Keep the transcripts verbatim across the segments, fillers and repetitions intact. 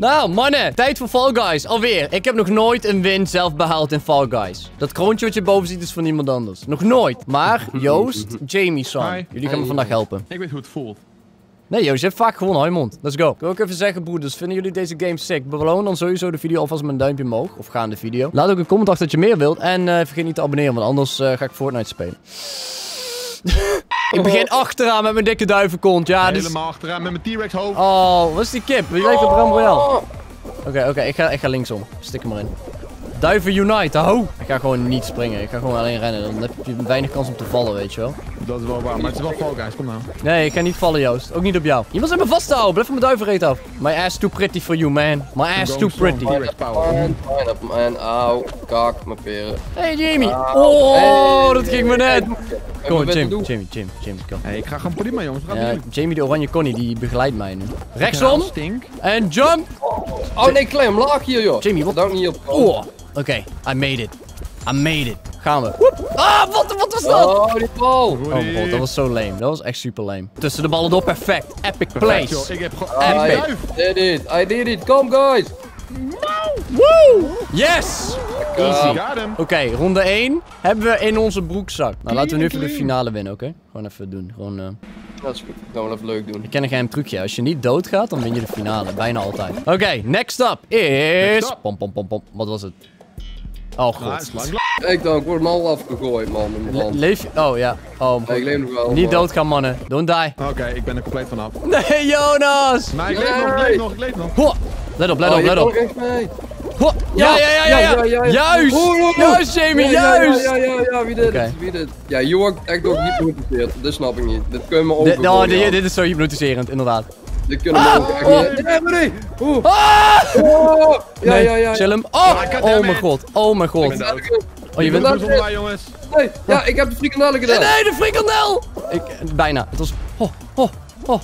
Nou, mannen, tijd voor Fall Guys. Alweer. Ik heb nog nooit een win zelf behaald in Fall Guys. Dat kroontje wat je boven ziet is van iemand anders. Nog nooit. Maar, Joost, Jamie, Sam, jullie gaan me vandaag helpen. Ik weet hoe het voelt. Nee, Joost, je hebt vaak gewonnen, Hoymond. Let's go. Ik wil ook even zeggen, broeders, vinden jullie deze game sick? Beloon dan sowieso de video alvast met een duimpje omhoog. Of gaande video. Laat ook een comment achter dat je meer wilt. En uh, vergeet niet te abonneren, want anders uh, ga ik Fortnite spelen. Ik begin achteraan met mijn dikke duivenkont, ja. Dus... Helemaal achteraan met mijn T-Rex hoofd. Oh, wat is die kip? Die lijkt op Ram Royale. Oké, okay, oké, okay, ik, ik ga linksom. Stik hem erin. Duiven unite, ho! Ik ga gewoon niet springen, ik ga gewoon alleen rennen. Dan heb je weinig kans om te vallen, weet je wel. Dat is wel waar, maar het is wel Fall Guys, kom nou. Nee, ik ga niet vallen, Joost. Ook niet op jou. Je moet me vasthouden, blijf van mijn duivenreet af. My ass too pretty for you, man. My ass too pretty. En auw, kak, mijn peren. Hey, Jamie! Oh, dat ging me net! Kom, Jamie, Jamie, Jamie, Jamie, Jamie, kom. Hey, ik ga gewoon prima, jongens. Ja, Jamie de oranje connie, die begeleidt mij nu. Rechtsom! En jump! Oh nee, klem, laag hier, joh. Jamie, wat? Daar niet op. Oh. Oké, okay, I made it. I made it. Gaan we. Woep. Ah, wat, wat was dat? Oh, die bal. Oh mijn god, dat was zo lame. Dat was echt super lame. Tussen de ballen door, perfect. Epic plays. Perfect, ik heb gewoon... Epic. I did it. I did it. Come, guys. No. Woo. Yes. Easy. Oké, okay, ronde één hebben we in onze broekzak. Nou, laten we nu even de finale winnen, oké? Okay? Gewoon even doen. Gewoon... Uh... Dat is goed. Dat wel even leuk doen. Ik ken een geheim trucje. Als je niet doodgaat, dan win je de finale. Bijna altijd. Oké, okay, next up is... Next up. Pom, pom, pom, pom. Wat was het? Oh, god. Ik dan, ik word mal afgegooid, man. In Le leef je? Oh, ja. Oh, nee, ik leef nog wel. Niet doodgaan, mannen. Don't die. Oké, okay, ik ben er compleet vanaf. Nee, Jonas! Maar ik leef nee. nog, ik leef nog, ik leef nog. Ho. Let op, let oh, op, let op. Ho. Ja, ja, ja, ja, ja, ja. Juist! Oh, oh, oh. Juist, Jamie, juist! Ja, ja, ja, ja, ja. Wie dit? Okay. Wie dit? Ja, je wordt echt ook niet hypnotiseerd. Dat snap ik niet. Dit kun je me ook. Nou, dit, dit is zo hypnotiserend, inderdaad. Dit kunnen we ah, ook echt oh, niet. Nee, maar nee. Oeh. Ah! Oh, ja, nee, ja, ja. Chill hem. Oh, oh mijn god. Oh mijn god. Oh, je bent er zo bij, jongens. Nee, ja, ik heb de frikandel gedaan. Nee, nee, de frikandel. Ik, bijna. Het was... Oh, oh, oh.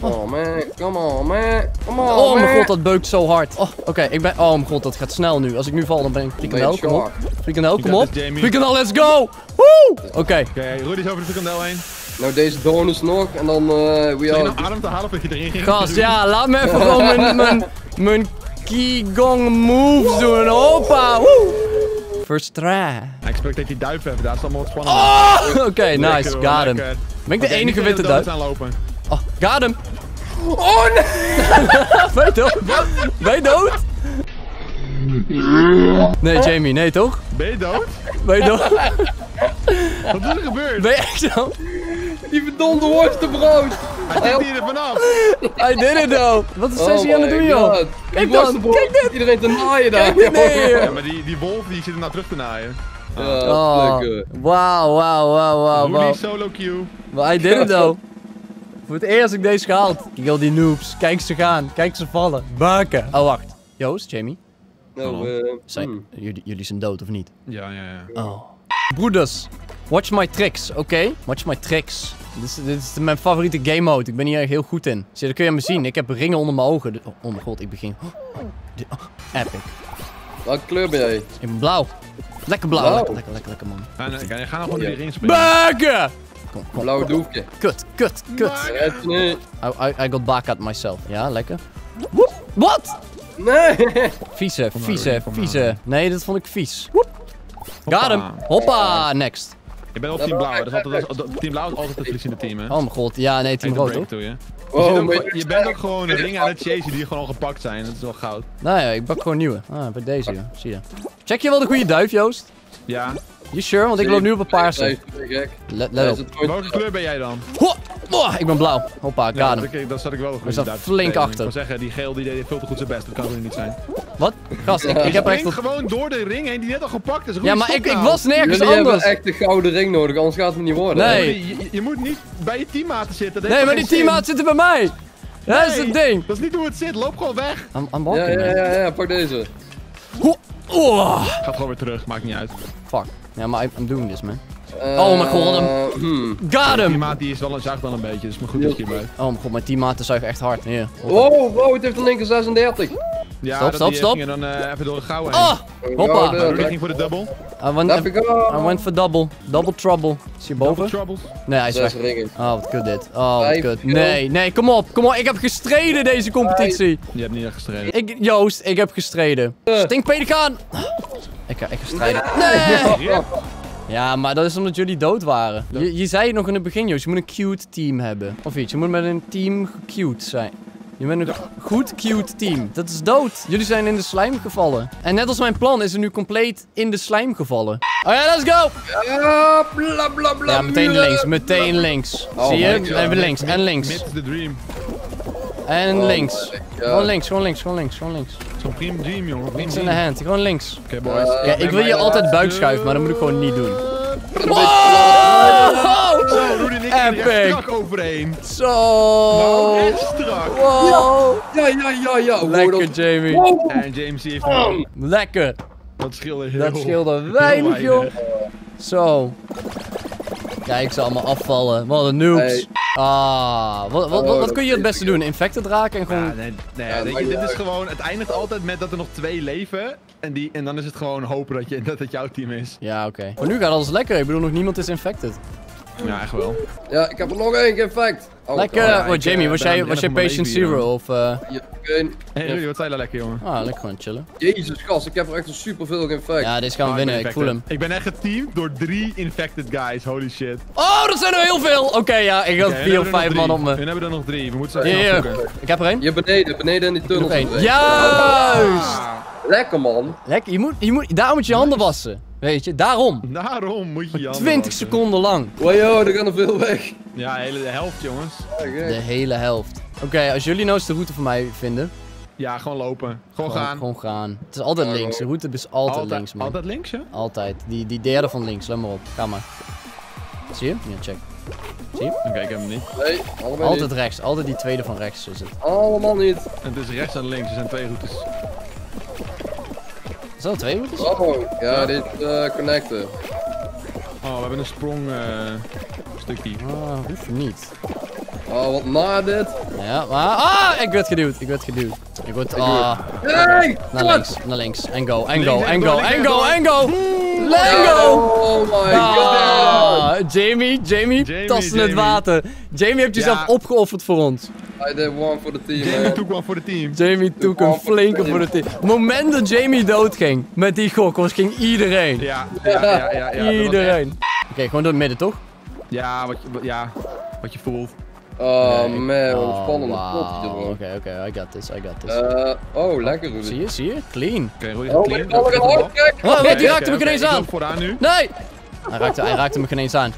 Oh, man. Come on, man. Come on, oh, mijn god, dat beukt zo hard. Oh, oké, okay, ik ben... Oh, mijn god, dat gaat snel nu. Als ik nu val, dan ben ik... Frikandel, kom op. Frikandel, kom op. Frikandel, let's go. Woe! Oké. Okay. Oké, okay, Roedie is over de frikandel heen. Nou, deze bonus nog en dan... Uh, we are... nou adem te halen of je erin ging? Gast, ja, laat me even gewoon mijn, mijn, mijn Qigong moves doen, hoppa! Woe! First try. Ik speel dat die duif hebben, daar is allemaal wat spannend. Oh! Oké, okay, nice, got him. Ben ik de okay, enige witte duif? Oh, got him! Oh nee! Ben je dood? Ben je dood? Nee, Jamie, nee toch? Ben je dood? Ben je dood? Wat is er gebeurd? Ben je echt zo? Die verdonde worstenbrood! Hij zit hier er vanaf! Hij did it though! Wat is Sessie aan het doen, joh? Kijk dan! Kijk dit! Iedereen te naaien daar! Ja, maar die, die wolf die zit er nou terug te naaien. Wauw, wauw, wauw, wauw. Roedie solo queue. Hij did it though! Voor het eerst heb ik deze gehaald. Kijk al die noobs. Kijk ze gaan. Kijk ze vallen. Bakken. Oh, wacht. Joost, Jamie? Nou, eh... Zijn... Jullie zijn dood, of niet? Ja, ja, ja. Oh. Broeders, watch my tricks, oké? Okay? Watch my tricks. Dit is, dit is mijn favoriete game mode. Ik ben hier heel goed in. Zie, dat kun je me zien. Ik heb ringen onder mijn ogen. Oh, oh mijn god, ik begin. Oh, oh, epic. Welke kleur ben jij? Ik ben blauw. Lekker blauw. blauw. Lekker, lekker, lekker, lekker, man. Ja, nee, ik ga nou gewoon in die ring springen. Bakken! Kom, kom. Blauwe doekje. Kut, kut, kut. Nee. I, I, I got back at myself. Ja, lekker. Wat? Nee. Vieze, vieze, vieze. Nee, dat vond ik vies. Woep. Got him. Hoppa, next. Ik ben op team blauw, dus altijd, team blauw is altijd het verliezende team, hè? Oh mijn god, ja, nee, team rood, toch? Je, wow, je, je bent ook gewoon ringen aan het chasen die gewoon al gepakt zijn, dat is wel goud. Nou ja, ik pak gewoon nieuwe. Ah, bij deze, joh. Zie je. Check je wel de goede duif, Joost? Ja. You sure? Want ik loop nu op een paarse. Let, let op. Welke kleur ben jij dan? Ho! Oh, ik ben blauw. Hoppa, ja, got him. Dan zat ik wel een goede duif. We staan flink achter. Ik wil zeggen, die geel die deed veel te goed zijn best, dat kan er niet zijn. Wat? Gast, ik, ik heb echt... Al... gewoon door de ring heen die net al gepakt is. Ja, maar ik, ik was nergens Jullie anders. Je hebt echt de gouden ring nodig, anders gaat het niet worden. Nee. Je, je, je moet niet bij je teammaten zitten. Nee, maar die teammaten zitten bij mij. Nee, dat is het ding. Dat is niet hoe het zit. Loop gewoon weg. Aan, aan balken, ja, ja, ja, ja, ja, pak deze. Ho oh. Gaat gewoon weer terug, maakt niet uit. Fuck. Ja, maar I'm doing this, man. Uh, oh mijn god, hem. Hmm. Got him! Die maat die is wel een zuigt wel een beetje, dus maar goed dat je bij. Oh mijn god, mijn teammaten zuigen echt hard. Yeah. Oh, wow, wow, het heeft een linker zesendertig. Ja, stop, stop, die, stop. Ging er dan uh, even door de gauw heen. Oh, hoppa. Oh, Rudy ging voor de double. I went, I, I went for double. Double trouble. Is hij boven? Nee, hij is weg. Oh, wat kut dit. Oh, wat kut. Nee, nee, kom op. Kom op. Ik heb gestreden deze competitie. Je hebt niet echt gestreden. Ik, Joost, ik heb gestreden. Stinkpelikaan. Ik ga strijden. Nee! Ja, maar dat is omdat jullie dood waren. Je, je zei het nog in het begin, Joost. Je moet een cute team hebben. Of iets. Je moet met een team cute zijn. Je bent een goed cute team. Dat is dood. Jullie zijn in de slime gevallen. En net als mijn plan is er nu compleet in de slime gevallen. Oké, okay, let's go! Ja, bla, bla, bla, ja, meteen links. Meteen links. Oh, zie je? Even links. En links. Mid the dream. En links. Gewoon links, gewoon links, gewoon links, gewoon links. Zo'n prime dream, jongen. Links in de hand. Gewoon links. Oké, okay, boys. Ja, ik wil je altijd buik schuiven, maar dat moet ik gewoon niet doen. Wow! Zo, Rudy en ik gaan er strak overheen. Zo! Nou, echt strak. Wow! Ja, ja, ja, ja. Lekker, Jamie. Wow. En James heeft hem. Lekker. Dat scheelde heel. Dat scheelde weinig, joh. Zo. Kijk, ze allemaal afvallen. Wat een noobs. Hey. Ah, wat, wat, wat, wat kun je het beste doen? Infected raken en gewoon... Ja, nee, nee, ja, dit, dit is gewoon... Het eindigt altijd met dat er nog twee leven. En, die, en dan is het gewoon hopen dat, je, dat het jouw team is. Ja, oké. Okay. Maar nu gaat alles lekker. Ik bedoel, nog niemand is infected. Ja, echt wel. Ja, ik heb er nog één geïnfect. Oh, lekker. Oh, ja, oh, Jamie, uh, was jij, was jij patient zero of... Uh... Ja, geen... Hey, Rudy, wat zei je lekker, jongen? Ah, lekker gewoon chillen. Jezus, gast, ik heb er echt superveel geïnfect. Ja, dit gaan we oh, winnen. Ik, ik voel hem. Ik ben echt geteamd door drie infected guys. Holy shit. Oh, dat zijn er heel veel. Oké, okay, ja, ik had okay, vier of vijf man op me. We hebben er nog drie. We moeten ze yeah. afzoeken. Ik heb er één. Hier beneden, beneden in die tunnel. Juist. Ja. Lekker, man. Lekker. Je moet, je moet, daarom moet je je handen wassen. Weet je, daarom. Daarom moet je je twintig seconden lang. Wow, er kan er veel weg. Ja, de hele helft, jongens. Okay. De hele helft. Oké, okay, als jullie nou eens de route van mij vinden. Ja, gewoon lopen. Gewoon, gewoon gaan. Gewoon gaan. Het is altijd links. De route is altijd, altijd links, man. Altijd links, hè? Altijd. Die, die derde van links. Let maar op. Ga maar. Zie je? Ja, check. Zie je? Oké, okay, ik heb hem niet. Nee, allemaal altijd niet. Rechts. Altijd die tweede van rechts is het. Allemaal niet. Het is rechts en links. Er zijn twee routes. Is dat twee routes? Oh, ja, dit uh, connecten. Oh, we hebben een sprong uh, stukje. Oh, hoef je niet. Oh, wat na dit. Ja, maar... Ah, ik werd geduwd, ik werd geduwd. Ik word... Ah. Uh, hey, naar links, naar links. En go, en go, en go, en go, en go. Lengo! Oh my god. Ah, Jamie, Jamie, Jamie tasten het water. Jamie heeft jezelf ja. opgeofferd voor ons. I did one for the team, Jamie man. took one for the team. Jamie took een flinke voor de team. Het moment dat Jamie doodging met die gok, was ging iedereen. Ja, ja, ja. ja, ja iedereen. Oké, okay, gewoon door het midden, toch? Ja, wat je, ja, wat je voelt. Oh nee. man, wat spannend. Oké, oké, I got this, I got this. Uh, oh, lekker Rudy. Zie je, zie je? Clean. Oké, Rudy gaat clean. Oh, oh, oh, oh okay, die raakte okay, me ineens okay. aan. Vooraan nu. Nee! Hij raakte, hij raakte me ineens aan.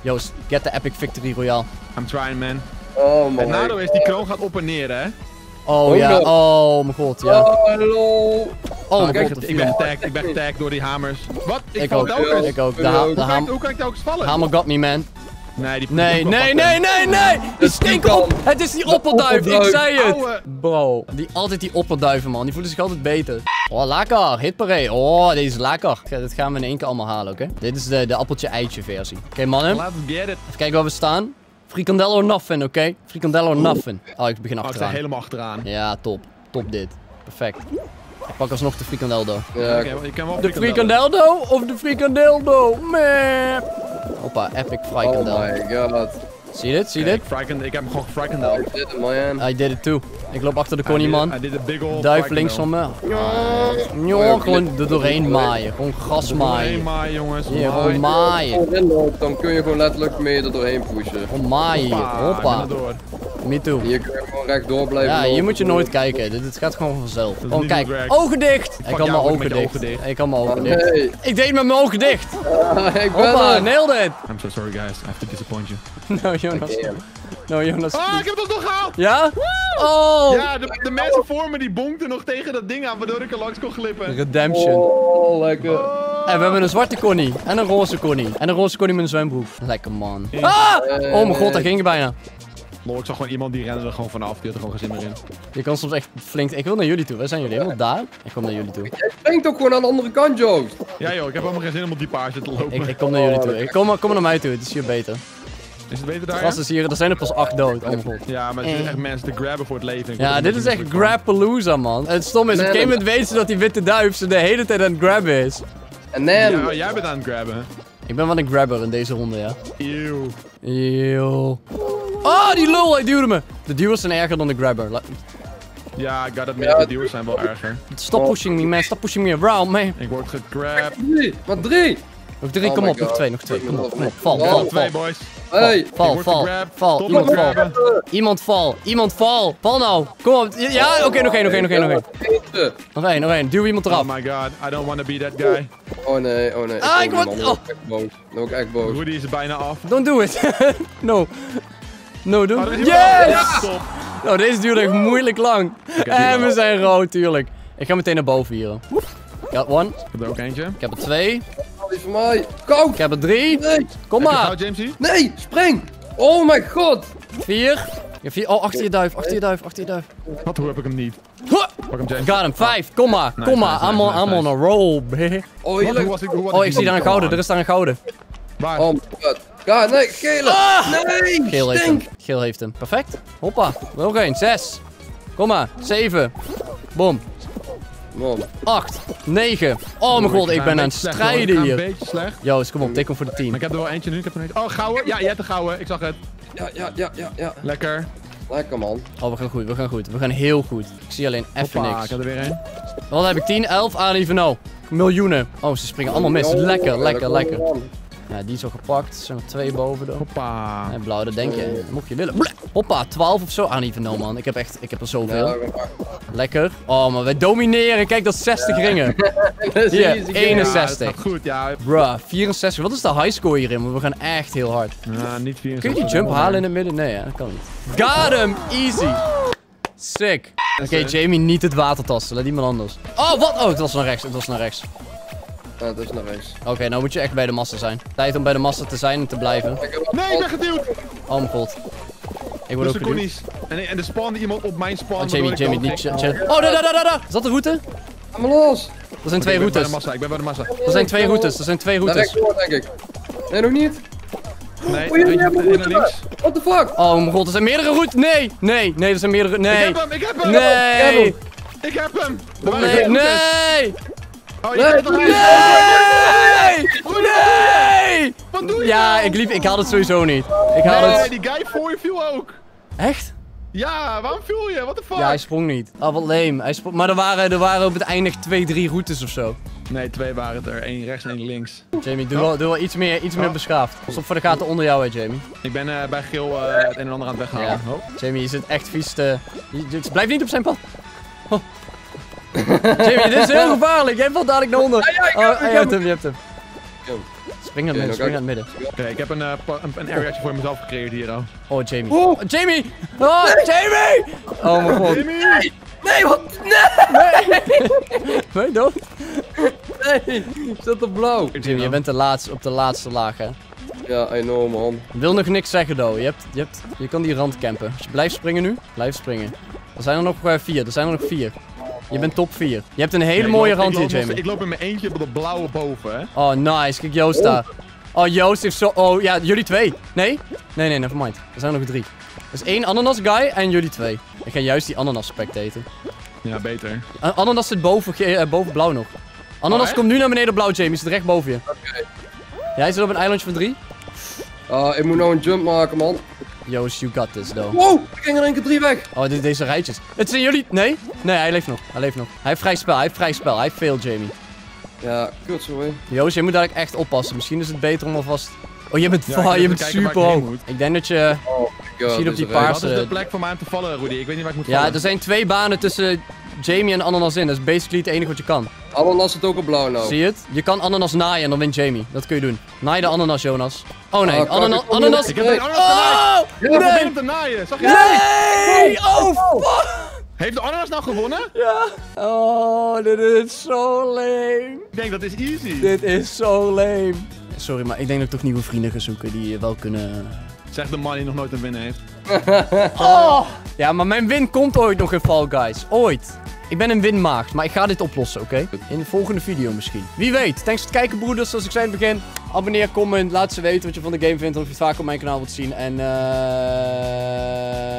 Joost, get the epic victory royale. I'm trying, man. Oh man. Het nadeel is, die kroon gaat op en neer, hè? Oh, oh ja, no. oh mijn god, ja. Oh, lol. Oh, oh kijk, god, ik ben getagd, ik ben getagd door die hamers. Wat? Ik, ik ook, ook ik ook. De ha de ha hoe kan ik daar ook vallen? Hammer got me, man. Nee, die nee, nee, nee, nee, nee! Die stinken op! Het is die opperduif, ik zei het! Bro, die, altijd die opperduiven, man. Die voelen zich altijd beter. Oh, lekker! Hitparade! Oh, deze is lekker! Dat gaan we in één keer allemaal halen, oké? Okay? Dit is de, de appeltje-eitje versie. Oké, okay, mannen. Let's get it. Even kijken waar we staan. Frikandel or nothing, oké? Okay? Frikandel or nothing. Oh, ik begin achteraan. Oh, ik sta helemaal achteraan. Ja, top. Top dit. Perfect. Ik pak alsnog de frikandeldo. Ja, okay, ik kan wel de frikandeldo of de frikandeldo? Meh. Hoppa, epic frikandel. Oh my god. Zie je dit? Zie je dit? Ik heb hem gewoon frikandel. I did it, man. I did it too. Ik loop achter de Connie, man. I did a big old duif links van me. Ja, ja, gewoon er doorheen maaien. Gewoon gas maaien. Doorheen maaien, jongens. Ja, gewoon maaien. Dan kun je gewoon letterlijk mee er doorheen pushen. Gewoon maaien. Hoppa. Me too. Hier kun je gewoon rechtdoor blijven. Ja, hier moet je nooit kijken. Dit, dit gaat gewoon vanzelf. Gewoon kijk. Ogen dicht! Ik had mijn ogen dicht. Ik had mijn ogen dicht. Ik deed met mijn ogen dicht. Hoppa, nailed it. I'm so sorry, guys. I have to disappoint you. No, Jonas. No, Jonas. Ah, ik heb het nog gehaald! Ja? Oh! Ja, de, de mensen voor me die bonkten nog tegen dat ding aan, waardoor ik er langs kon glippen. Redemption. Oh, lekker. En we hebben een zwarte Connie. En een roze Connie. En een roze Connie met een zwembroek. Lekker, man. Ah! Oh mijn god, daar ging je bijna. Lol, ik zag gewoon iemand die rende er gewoon vanaf. Die had er gewoon geen zin meer in. Je kan soms echt flink... Ik wil naar jullie toe. Waar zijn jullie? Helemaal daar? Ik kom naar jullie toe. Jij springt ook gewoon aan de andere kant, Joost. Ja joh, ik heb helemaal geen zin om op die paarden te lopen. Ik, ik kom naar jullie toe. Ik kom, kom naar mij toe. Het is hier beter. Is het beter daar? Gasten hier, er zijn er pas acht dood. Oh god. Ja, maar het zijn echt mensen te grabben voor het leven. Ja, dit is echt grabpalooza, man. Het stom is, op een gegeven moment weten ze dat die witte duif ze de hele tijd aan het grabben is. En dan... Ja, jij bent aan het grabben. Ik ben wel een grabber in deze ronde, ja. Eeuw. Eeuw. Oh, die lul, hij duwde me. De duwers zijn erger dan de grabber. Ja, ik ga dat meer. De duwers zijn wel erger. Stop pushing me, man. Stop pushing me around, man. Ik word gegrabbed. Wat drie? Nog drie, oh kom op, God. nog twee, nog twee, kom op, kom op. Val, val, val. Twee, boys. Hey. Val, val, val, iemand val. Iemand val, iemand val. Val nou, kom op. Ja, oké, okay, nog één, nog één, nog één, nog één. Nog één, nog één, duw iemand eraf. Oh my god, I don't want to be that guy. Oh nee, oh nee. Ah, ik word... Dan word ik echt boos. Roedie is bijna af. Don't do it. No. No, do it. Yes! Nou, deze duurde echt moeilijk lang. En we zijn rood, tuurlijk. Ik ga meteen naar boven hier. Ik heb one. Ik heb er ook eentje. Ik heb er twee. Die van mij. Koud. Ik heb er drie. Nee. Kom maar. Nee, spring. Oh mijn god. Vier. vier. Oh, achter je duif, achter je duif, achter je duif. Wat, hoe heb ik hem niet? Huh. Pak hem, James. Got hem. Vijf. Kom maar. Nice, kom maar. Nice, I'm, nice, on, nice. I'm on a roll, baby. Oh, wat, hoe was ik, hoe was oh ik, ik zie daar een gouden. Er is daar een gouden. Waar? Oh my god. God, nee, geel. Ah. Nee, geel heeft hem. Geel heeft hem. Perfect. Hoppa. Nog één. Zes. Kom maar. Zeven. Boom. acht, negen. Oh mijn god, ik ben aan het strijden hier. Een beetje slecht. Joost, kom op, tik hem voor de tien. Maar ik heb er wel eentje nu, ik heb er eentje. Oh, gouden. Ja, je hebt de gouden. Ik zag het. Ja, ja, ja, ja, ja. Lekker. Lekker, man. Oh, we gaan goed, we gaan goed. We gaan heel goed. Ik zie alleen even niks. Ik heb er weer één. Dan heb ik tien, elf, Ariveno. Miljoenen. Oh, ze springen allemaal mis. Lekker, lekker, lekker. Ja, die is al gepakt. Er zijn er twee boven. Hoppa. En blauw, dat denk je. Dat mocht je willen. Hoppa, twaalf of zo. Ah, niet van nou, man. Ik heb echt, ik heb er zoveel. Lekker. Oh, maar wij domineren. Kijk, dat is zestig ringen. Hier, eenenzestig. Ja, goed, ja. Bruh, vierenzestig. Wat is de highscore hierin? Want we gaan echt heel hard. Ja, niet vierenzestig. Kun je die jump halen in het midden? Nee, ja, dat kan niet. Got him. Easy. Sick. Oké, okay, Jamie, niet het water tasten. Laat iemand anders. Oh, wat? Oh, het was naar rechts. Het was naar rechts. Ja, dat is naar rechts. Oké, okay, nou moet je echt bij de massa zijn. Tijd om bij de massa te zijn en te blijven. Nee, ik ben geduwd! Oh mijn god. Ik word dus ook geduwd. En, en er spawnde iemand op mijn spawn. Oh, Jamie, Jamie, niet ch chill. Oh, daar, daar, daar, daar! Is dat de route? Ga maar los! Er zijn twee okay, routes. Ik ben bij de massa, ik ben bij de massa. Er zijn twee routes, er zijn twee routes. Naar rechts door, denk ik. Nee, nog niet. Nee, oh, je hebt een links. What the fuck? Oh mijn god, er zijn meerdere routes. Nee, nee, nee, er zijn meerdere... Nee! Ik heb hem, ik heb hem! Nee! Ik heb hem! Nee, nee! Oh, nee! Nee! Nee! Wat doe je? Ja, ik liep, ik haal het sowieso niet. Ik haal nee, het. Die guy voor je viel ook. Echt? Ja, waarom viel je? What the fuck? Ja, hij sprong niet. Oh, wat lame. Hij sprong... Maar er waren, er waren op het einde twee, drie routes of zo. Nee, twee waren het er. Eén rechts en één links. Jamie, doe, oh. wel, doe wel iets meer, iets oh. meer beschaafd. Stop voor de gaten onder jou, hè, Jamie. Ik ben uh, bij Geel uh, het een en ander aan het weghalen. Ja. Oh. Jamie, je zit echt vies te... Je, je, blijf niet op zijn pad. Oh. Jamie, dit is heel gevaarlijk. Jij valt dadelijk naar onder. Ja, ja, ik heb, oh, ik je hebt hem, je hebt hem. Yo. Spring naar het midden, spring naar het midden. Oké, okay, ik heb een, uh, een, een areaatje voor mezelf gecreëerd hier al. Oh, Jamie. Oh, Jamie! Oh, nee. Jamie! Oh mijn god. Jamie! Nee, wat? Nee! Nee! Nee, dood? Nee, zit op blauw. Jamie, je bent de laatste, op de laatste laag, hè? Ja, enorm, man. Ik wil nog niks zeggen, though. Je, hebt, je, hebt, je kan die rand campen. Dus je blijft springen nu. Blijf springen. Er zijn er nog uh, vier, er zijn er nog vier. Je bent top vier. Je hebt een hele nee, mooie rand hier, Jamie. Ik loop in mijn eentje op de blauwe boven, hè. Oh, nice. Kijk, Joost daar. Oh, Joost heeft zo... Oh, ja, jullie twee. Nee? Nee, nee, nevermind. Er zijn er nog drie. Er is één ananas guy en jullie twee. Ik ga juist die ananas spectaten. Ja, beter. An ananas zit boven, eh, boven blauw nog. Ananas oh, komt nu naar beneden blauw, Jamie. Zit recht boven je. Oké. Okay. Jij zit op een eilandje van drie. Uh, ik moet nou een jump maken, man. Joost, you got this, though. Wow, ik ging er één keer drie weg. Oh, dit, deze rijtjes. Het zijn jullie... Nee? Nee, hij leeft nog. Hij leeft nog. Hij heeft vrij spel, hij heeft vrij spel. Hij failed, Jamie. Ja, kut, sorry. Joost, je moet dadelijk echt oppassen. Misschien is het beter om alvast... Oh, je bent, ja, je bent super hoog. Ik, ik denk dat je... Oh, misschien op die paarse... Wat is de plek voor mij om te vallen, Roedie? Ik weet niet waar ik moet vallen. Ja, er zijn twee banen tussen Jamie en Ananas in. Dat is basically het enige wat je kan. Ananas zit ook op blauw nou. Zie je het? Je kan Ananas naaien en dan wint Jamie. Dat kun je doen. Naai de Ananas, Jonas. Oh nee, oh, Anana ik Ananas... Ik heb geen Ananas genaaid! Ik heb geen om te naaien, zag je dat? Nee! Oh, fuck! Heeft de Ananas nou gewonnen? Ja. Oh, dit is zo lame. Ik denk dat is easy. Dit is zo lame. Sorry, maar ik denk dat ik toch nieuwe vrienden ga zoeken die wel kunnen... Zeg de man die nog nooit een win heeft. Oh! Ja, maar mijn win komt ooit nog in Fall Guys. Ooit. Ik ben een winmaagd, maar ik ga dit oplossen, oké? Okay? In de volgende video misschien. Wie weet. Thanks voor het kijken, broeders. Zoals ik zei in het begin. Abonneer, comment, laat ze weten wat je van de game vindt. Of je het vaak op mijn kanaal wilt zien. En uh,